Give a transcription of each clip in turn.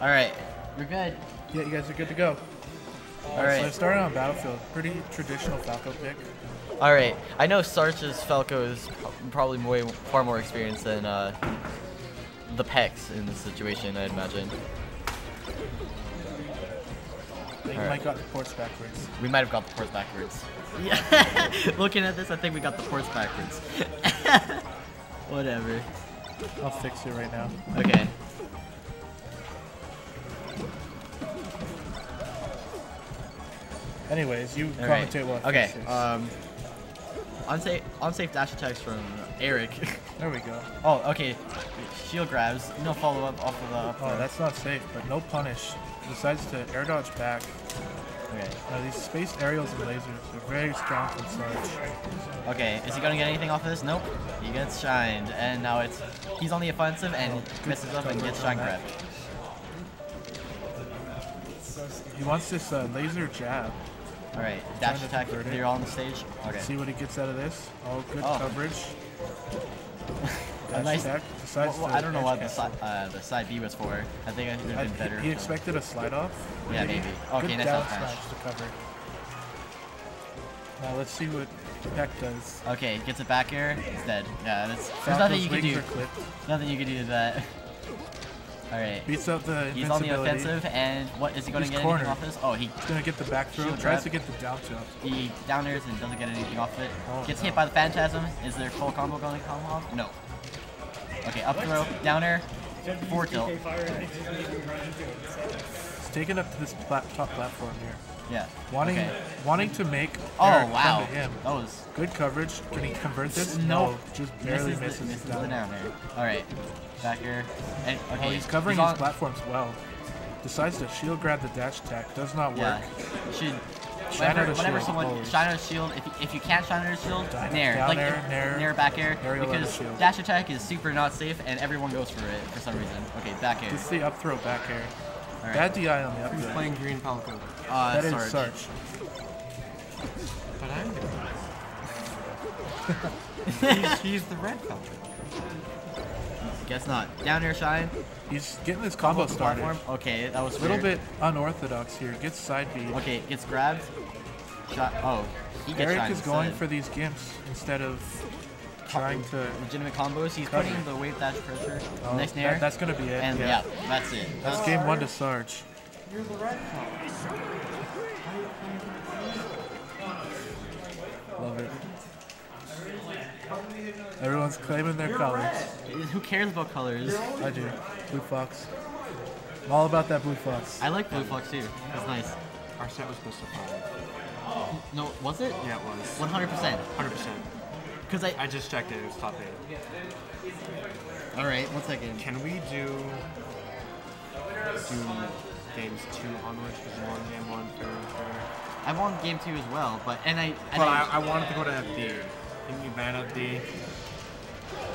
All right, we're good. Yeah, you guys are good to go. All right. So I started on Battlefield. Pretty traditional Falco pick. All right. I know Sarge's Falco is probably far more experienced than the Pecks in this situation, I'd imagine. I think we might got the ports backwards. We might have got the ports backwards. Yeah. Looking at this, I think we got the ports backwards. Whatever. I'll fix it right now. Okay. Anyways, you commentate what. Okay. Unsafe dash attacks from Eric. There we go. Oh, okay. Shield grabs. No follow up off of the. Oh, that's not safe, but no punish. Decides to air dodge back. Okay. These space aerials and lasers are very strong from Sarge. Okay, is he gonna get anything off of this? Nope. He gets shined, and now he's on the offensive and messes up and gets shine grab. He wants this laser jab. All right, dash attack. They're all on the stage. Okay. See what he gets out of this. Oh, good coverage. Nice attack. Well, I don't know what the side B was for. I think it would have been better. He expected a slide off. Yeah, maybe. Okay, nice out smash to cover. Now let's see what Peck does. Okay, gets it back air. He's dead. Yeah, there's nothing you can do. Nothing you can do to that. All right. Beats up the. He's on the offensive, and what is he going to get anything off this? Oh, he's going to get the back throw. Tries to get the down tilt. He down airs and doesn't get anything off it. Gets hit by the phantasm. Is there full combo going to come off? No. Okay, up throw, down air, forward tilt. It's taken up to this top platform here. Yeah. Wanting to make. Eric come to him. That was good coverage. Can he convert this? No, just barely misses the down air. All right, back air. And, okay, he's covering his platforms well. Decides to shield grab the dash attack. Does not work. Yeah. Whenever someone shine on a shield, if you can't shine on a shield, nair. Like nair back air, because dash attack is super not safe and everyone goes for it for some reason. Okay, back air. It's the up throw back air. Right. Bad DI on the up throw. Who's playing green Falco? That is Sarge. But I'm the he's the red Falco. Guess not. Down air shine. He's getting this combo started. Okay, that was a little bit unorthodox here. Gets side B. Okay, gets grabbed. Shot. Oh, he gets Eric is going for these gimps instead of trying to legitimate combos. He's putting the wave dash pressure. Oh, next nair. That's gonna be it. And yeah, that's it. That's game one to Sarge. You're the right one. Love it. Everyone's claiming their colors. Who cares about colors? I do. Blue Fox. I'm all about that Blue Fox. I like Blue Fox too. It's nice. Our set was supposed to fire. Oh. No, was it? Yeah, it was. 100%. 100%. Because I just checked it. It was top 8. All right, 1 second. Can we do games 2 onwards? Because I won game 1 fair. I won game 2 as well, but I wanted to go to FD. Can you ban FD?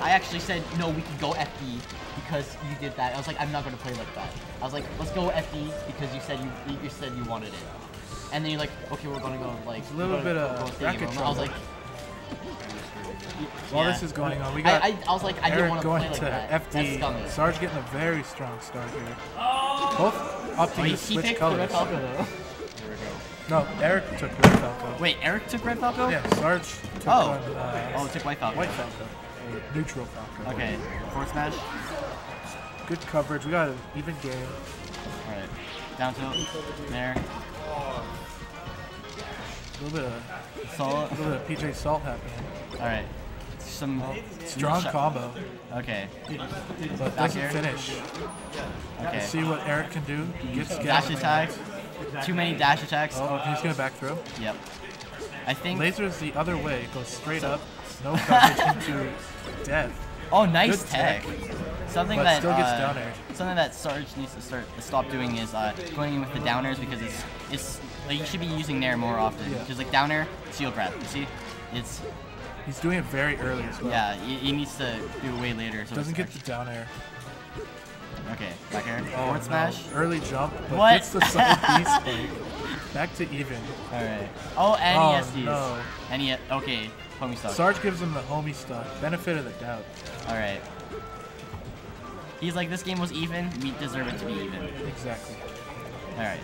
I actually said, no, we can go FD because you did that. I was like, I'm not going to play like that. I was like, let's go FD because you said you wanted it. And then you're like, okay, we're going to go like... A little bit of racket trouble. I was like... Yeah. While this is going on, we got I was like, I didn't want to play like that. FD. Sarge getting a very strong start here. Both up to switch colors. No, Eric took Red Falco. Wait, Eric took Red Falco? Yeah, Sarge took took White Falco. White Falco. Neutral Falco. Okay, forward smash. Good coverage. We got an even game. Alright, down tilt. There. A little bit of salt. A little bit of PJ Salt happening. Alright. Some strong combo. Okay. But doesn't finish. Okay. Let's see what Eric can do. Dash attack. Too many dash attacks. Oh, he's gonna back throw. Yep. I think laser is the other way. Goes straight up. No coverage into death. Oh, nice tech. Something that Sarge needs to stop doing is going in with the downers because it's like you should be using nair more often. Yeah. Just like downer, shield grab. You see, he's doing it very early as well. Yeah, he needs to do it way later. So doesn't get the down air. Okay, back air. Forward smash. Early jump, but gets the side B. Back to even. Alright. Oh, and he SDs. No. Okay, homie stock. Sarge gives him the homie stock. Benefit of the doubt. Alright. He's like, this game was even. We deserve it to be even. Exactly. All right.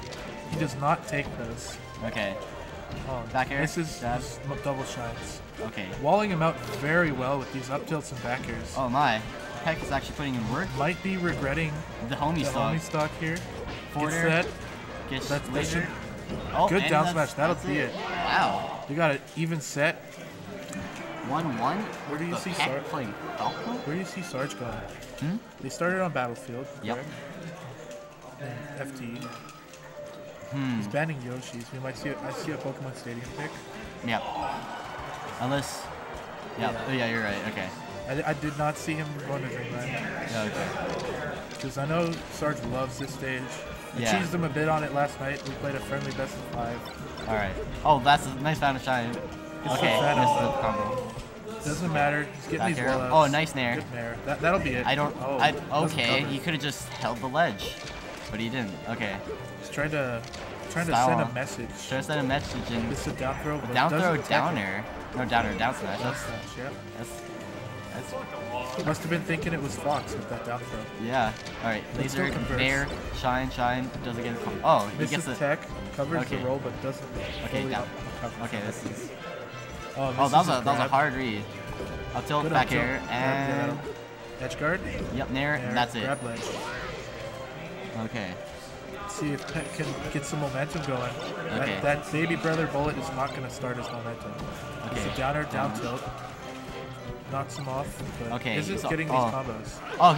He does not take those. Okay. Oh, back air. This is double shots. Okay. Walling him out very well with these up tilts and back airs. Oh my. Peck is actually putting in work. Might be regretting the homie stock here. Forward air. That. Gets laser. Oh, good down smash. That'll be it. Wow. You got an even set. 1-1. Where do you see Sarge playing Falco? Where do you see Sarge going? Hmm? They started on Battlefield. Yep. And FD. Hmm. He's banning Yoshi's. We might see. I see a Pokemon Stadium pick. Yep. Unless. Yep. Yeah. Oh, yeah, you're right. Okay. I did not see him going to Dreamland. Okay. Because I know Sarge loves this stage. I teased him a bit on it last night. We played a friendly best of 5. All right. Oh, that's a nice round of shine. Okay, missed the combo. Doesn't matter. He's getting these walls. Oh, nice nair. Good nair. That'll be it. I don't. Oh, okay, he could have just held the ledge, but he didn't. Okay. He's trying to send a message. Trying to send a message and. It's a down throw. Down throw, down air. No, down air, down smash. Down smash. Yep. That's. Must have been thinking it was Fox with that down throw. Yeah. All right. Laser, nair, shine. Doesn't get a combo. Oh, he gets the tech. Covers the roll, but doesn't. Okay, down. Okay, this is. Oh, that was a hard read. Up tilt, good back air, and... edge guard? Yep, nair, and that's it. Grab ledge. Okay. Let's see if Peck can get some momentum going. Okay. That baby brother bullet is not going to start his momentum. Okay. It's a down air, down tilt. Knocks him off. But okay. He's just getting these combos. Oh,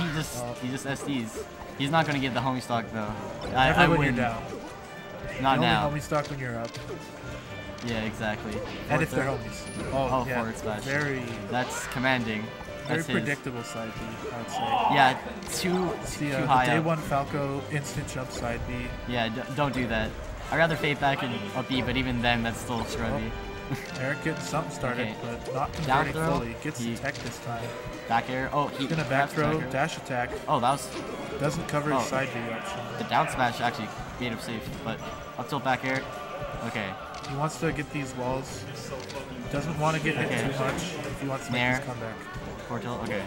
he just SDs. He's not going to get the homie stock, though. Never when you're down. Not now. Only homie stock when you're up. Yeah, exactly. And if they're homies. Oh, yeah. Forward slash. That's commanding. That's very predictable side B, I'd say. Yeah, too high up. Day one Falco instant jump side B. Yeah, don't do that. I'd rather fade back and up B, but even then, that's still scrubby. Eric gets something started, but not converting fully. Gets the tech this time. Back air. Oh, he's gonna back throw, dash attack. Oh, that was. Doesn't cover his side B option. The down smash actually made him safe, but up tilt back air. Okay. He wants to get these walls. Doesn't want to get hit too much. If he wants to make his comeback. Fortill, okay.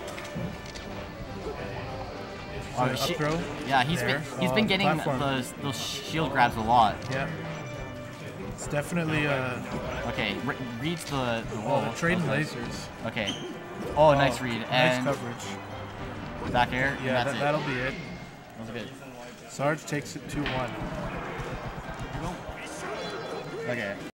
Oh, so throw. Yeah, he's been getting those shield grabs a lot. Yeah. It's definitely okay, reads the wall. Oh, trading lasers. Okay. Oh, nice read and nice coverage. Back air. Yeah, and that'll be it. That was good. Sarge takes it 2-1. Okay.